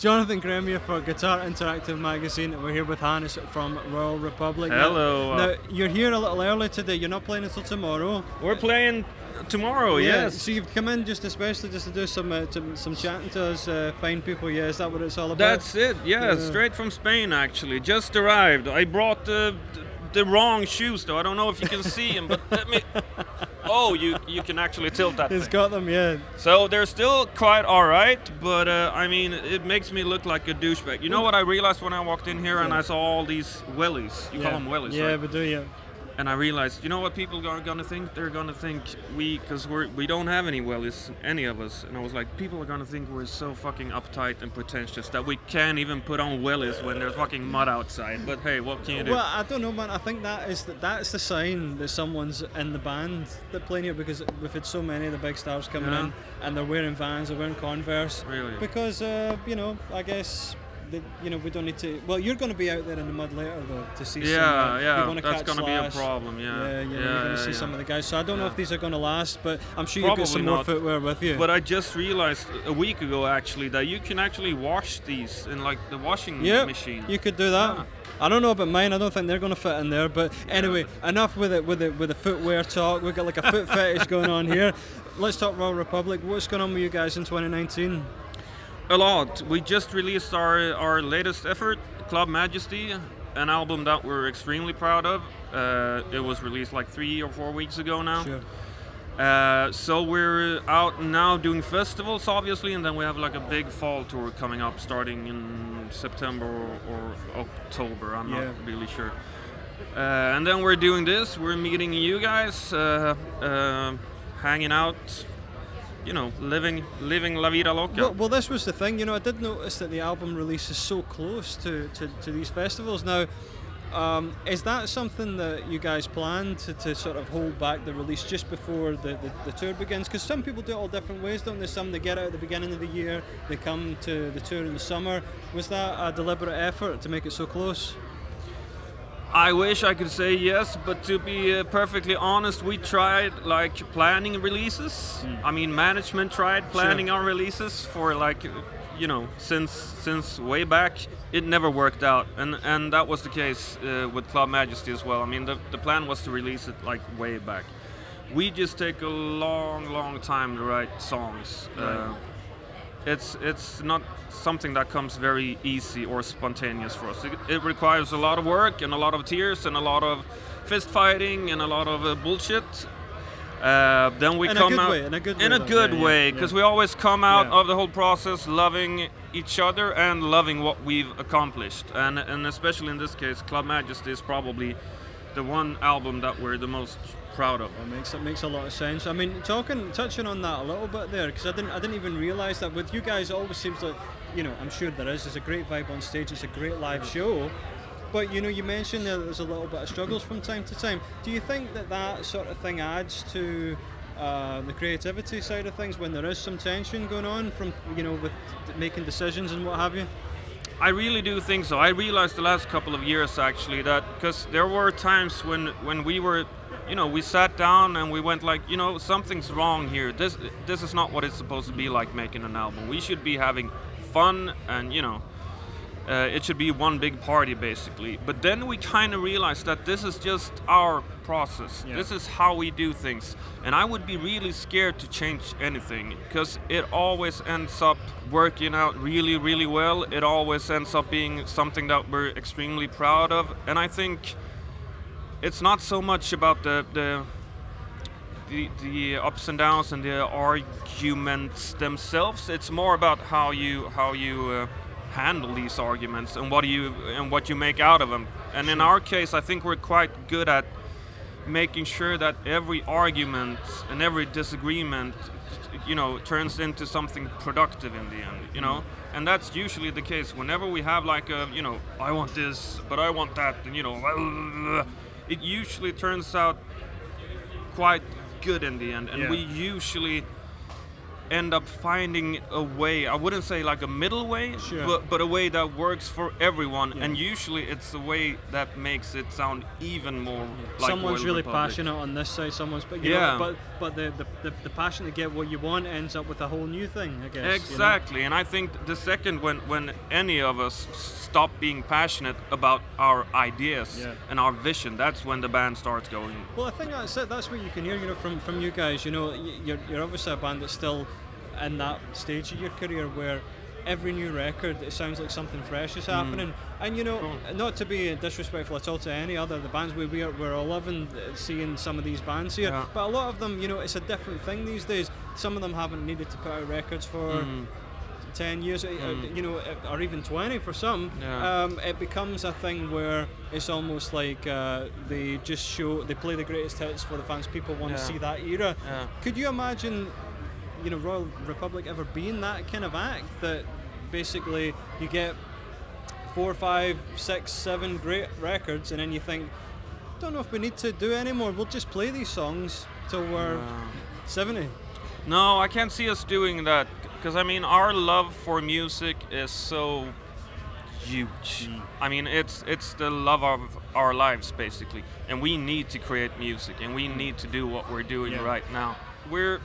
Jonathan Graham here for Guitar Interactive Magazine. We're here with Hannes from Royal Republic. Hello. Now, you're here a little early today. You're not playing until tomorrow. We're playing tomorrow, yes. So you've come in just especially just to do some chatting to us, fine people. Yeah, is that what it's all about? That's it. Yeah, straight from Spain actually. Just arrived. I brought the wrong shoes though. I don't know if you can see them, but let me. Oh, you can actually tilt that. He's got them, yeah. So they're still quite all right, but I mean, it makes me look like a douchebag. You know what I realized when I walked in here and I saw all these wellies. You call them wellies, right? Yeah, we do, yeah. And I realized, you know what people are gonna think? They're gonna think because we don't have any wellies, any of us. And I was like, people are gonna think we're so fucking uptight and pretentious that we can't even put on wellies when there's fucking mud outside. But hey, what can you do? Well, I don't know, man. I think that's the sign that someone's in the band that playing here, because we've had so many of the big stars coming in and they're wearing Vans, they're wearing Converse. Really? Because you know, I guess. You know, we don't need to. Well, you're going to be out there in the mud later, though, to see. Yeah, some, yeah. That's going to be a problem. Yeah, yeah. You're going to see some of the guys. So I don't know if these are going to last, but I'm sure you've got some more footwear with you. But I just realized a week ago, actually, that you can actually wash these in like the washing machine. You could do that. Yeah. I don't know about mine. I don't think they're going to fit in there. But anyway, enough with the footwear talk. We've got like a foot fetish going on here. Let's talk Royal Republic. What's going on with you guys in 2019? A lot. We just released our latest effort, Club Majesty, an album that we're extremely proud of. It was released like 3 or 4 weeks ago now. Sure. So we're out now doing festivals, obviously, and then we have like a big fall tour coming up starting in September or October. I'm not really sure. And then we're doing this. We're meeting you guys, hanging out. You know, living la vida loca. Well, this was the thing. You know, I did notice that the album release is so close to these festivals. Now, is that something that you guys plan to sort of hold back the release just before the tour begins? Because some people do it all different ways, don't they? Some they get out at the beginning of the year, they come to the tour in the summer. Was that a deliberate effort to make it so close? I wish I could say yes, but to be perfectly honest, we tried like planning releases. I mean, management tried planning our releases for like, you know, since way back. It never worked out, and that was the case with Club Majesty as well. I mean, the plan was to release it like way back. We just take a long time to write songs. It's not something that comes very easy or spontaneous for us. It requires a lot of work and a lot of tears and a lot of fist fighting and a lot of bullshit. Then we come out in a good way, because we always come out of the whole process loving each other and loving what we've accomplished. And especially in this case, Club Majesty is probably the one album that we're the most proud of. It makes a lot of sense. I mean, touching on that a little bit there, because I didn't even realize that with you guys. It always seems like, you know, I'm sure there's a great vibe on stage, it's a great live show, but you know, you mentioned there that there's a little bit of struggles from time to time. Do you think that sort of thing adds to the creativity side of things when there is some tension going on from, you know, with making decisions and what have you? I really do think so. I realized the last couple of years actually that, because there were times when we were, you know, we sat down and we went like, you know, something's wrong here. This is not what it's supposed to be like making an album. We should be having fun and, you know, it should be one big party basically. But then we kind of realized that this is just our process. Yeah. This is how we do things. And I would be really scared to change anything, because it always ends up working out really, really well. It always ends up being something that we're extremely proud of. And I think it's not so much about the ups and downs and the arguments themselves. It's more about how you handle these arguments and what you make out of them. And in our case, I think we're quite good at making sure that every argument and every disagreement, you know, turns into something productive in the end, you know. And that's usually the case whenever we have like a, you know, I want this, but I want that, and you know. It usually turns out quite good in the end, and we usually end up finding a way, I wouldn't say like a middle way, sure, but a way that works for everyone, yeah, and usually it's the way that makes it sound even more, yeah, like someone's really passionate on this side, someone's, but you, yeah, know, but the passion to get what you want ends up with a whole new thing, I guess. Exactly, you know? And I think the second when any of us stop being passionate about our ideas, yeah, and our vision, that's when the band starts going. Well, I think that's it, that's what you can hear, you know, from you guys, you know, you're obviously a band that's still in that stage of your career where every new record, it sounds like something fresh is happening. And you know, cool, not to be disrespectful at all to any other the bands, we're all loving seeing some of these bands here, yeah, but a lot of them, you know, it's a different thing these days. Some of them haven't needed to put out records for 10 years, you know, or even 20 for some. Yeah. It becomes a thing where it's almost like they just show, they play the greatest hits for the fans. People want, yeah, to see that era. Yeah. Could you imagine, you know, Royal Republic ever being that kind of act that basically you get 4, 5, 6, 7 great records and then you think, don't know if we need to do anymore. We'll just play these songs till we're 70. No, I can't see us doing that. Because I mean, our love for music is so huge. I mean, it's the love of our lives basically, and we need to create music, and we need to do what we're doing, yeah, right now. We're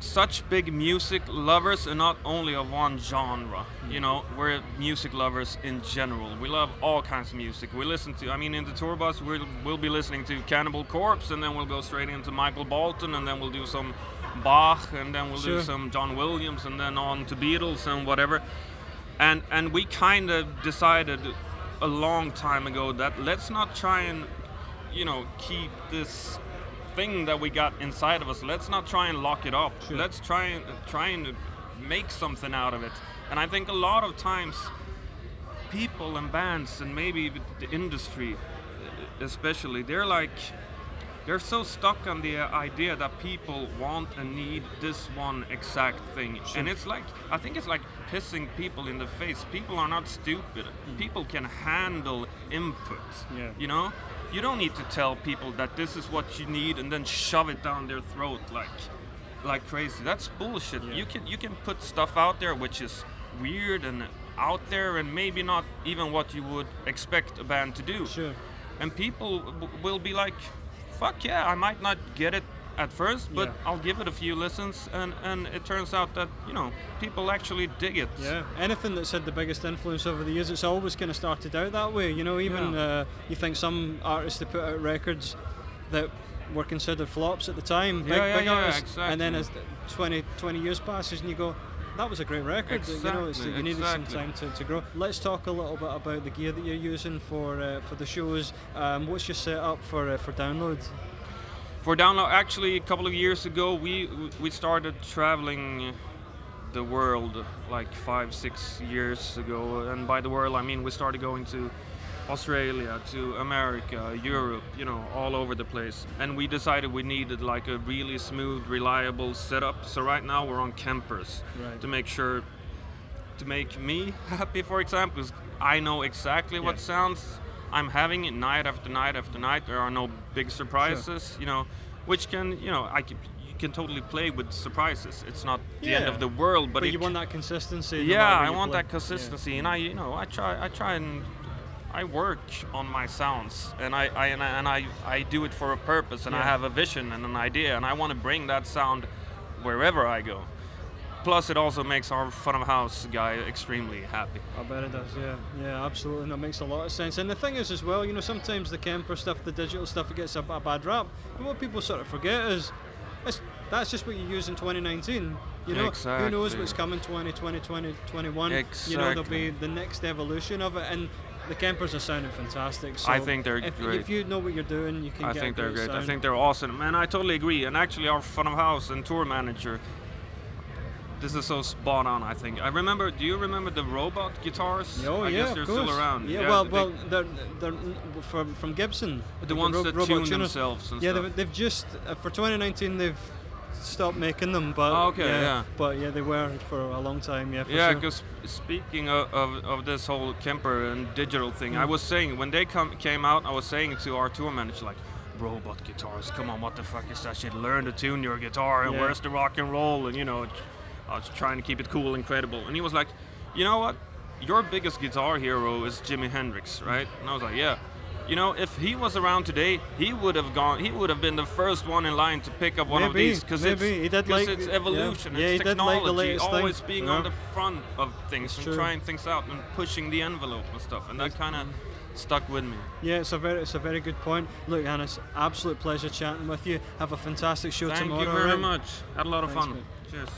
such big music lovers, and not only of one genre. You know, we're music lovers in general. We love all kinds of music. We listen to, I mean, in the tour bus, we'll be listening to Cannibal Corpse, and then we'll go straight into Michael Bolton, and then we'll do some Bach, and then we'll, sure, do some John Williams, and then on to Beatles and whatever. And we kind of decided a long time ago that let's not try and, you know, keep this thing that we got inside of us. Let's not try and lock it up. Sure. Let's try and make something out of it. And I think a lot of times people and bands and maybe the industry especially, they're like, they're so stuck on the idea that people want and need this one exact thing. Sure. And it's like, I think it's like pissing people in the face. People are not stupid. People can handle input, yeah, you know? You don't need to tell people that this is what you need and then shove it down their throat like crazy. That's bullshit. Yeah. You can put stuff out there which is weird and out there and maybe not even what you would expect a band to do. Sure. And people will be like, fuck yeah, I might not get it at first, but yeah, I'll give it a few listens, and it turns out that, you know, people actually dig it. Yeah, anything that's had the biggest influence over the years, it's always kind of started out that way, you know, even, yeah, you think some artists that put out records that were considered flops at the time, yeah, big artists, exactly, and then as 20 years passes and you go, that was a great record, exactly, you know, it's, you needed, exactly, some time to grow. Let's talk a little bit about the gear that you're using for the shows. What's your setup for Download? For Download, actually, a couple of years ago, we started traveling the world like 5-6 years ago, and by the world I mean we started going to Australia, to America, Europe, you know, all over the place. And we decided we needed like a really smooth, reliable setup. So right now we're on Kempers, right, to make sure, to make me happy, for example, because I know exactly, yeah, what sounds I'm having it night after night after night. There are no big surprises, sure, you know, which can, you know, you can totally play with surprises. It's not the, yeah, end of the world, but you want that consistency. Yeah, I want that consistency, yeah, and I, you know, I try and I work on my sounds, and I do it for a purpose, and, yeah, I have a vision and an idea, and I want to bring that sound wherever I go. Plus, it also makes our front of house guy extremely happy. I bet it does, yeah. Yeah, absolutely, and that makes a lot of sense. And the thing is as well, you know, sometimes the Kemper stuff, the digital stuff, it gets a bad rap, and what people sort of forget is, that's just what you use in 2019. You know, exactly, who knows what's coming 2021. Exactly. You know, there'll be the next evolution of it, and the Kempers are sounding fantastic. So I think they're great. If you know what you're doing, you can get a great sound. I think they're awesome. Man, I totally agree. And actually, our front of house and tour manager, this is so spot on, I think. I remember, do you remember the robot guitars? Oh, I, yeah, guess they're still around. Yeah, yeah, well, they're from Gibson. The ones that tune themselves and, yeah, stuff. Yeah, they've just, for 2019, they've stopped making them, but, oh, okay, yeah, yeah, but yeah, they were for a long time, yeah, for, yeah, because, sure, speaking of this whole Kemper and digital thing, I was saying when they came out, I was saying to our tour manager, like, robot guitars, come on, what the fuck is that shit, learn to tune your guitar, and, yeah, where's the rock and roll, and, you know, I was trying to keep it cool and credible. And he was like, you know what? Your biggest guitar hero is Jimi Hendrix, right? And I was like, yeah. You know, if he was around today, he would have gone. He would have been the first one in line to pick up one of these, because it's evolution, it's technology, always being on the front of things and trying things out and pushing the envelope and stuff. And that kind of stuck with me. Yeah, it's a very good point. Look, Hannes, absolute pleasure chatting with you. Have a fantastic show tomorrow. Thank you very much. Had a lot of fun. Cheers.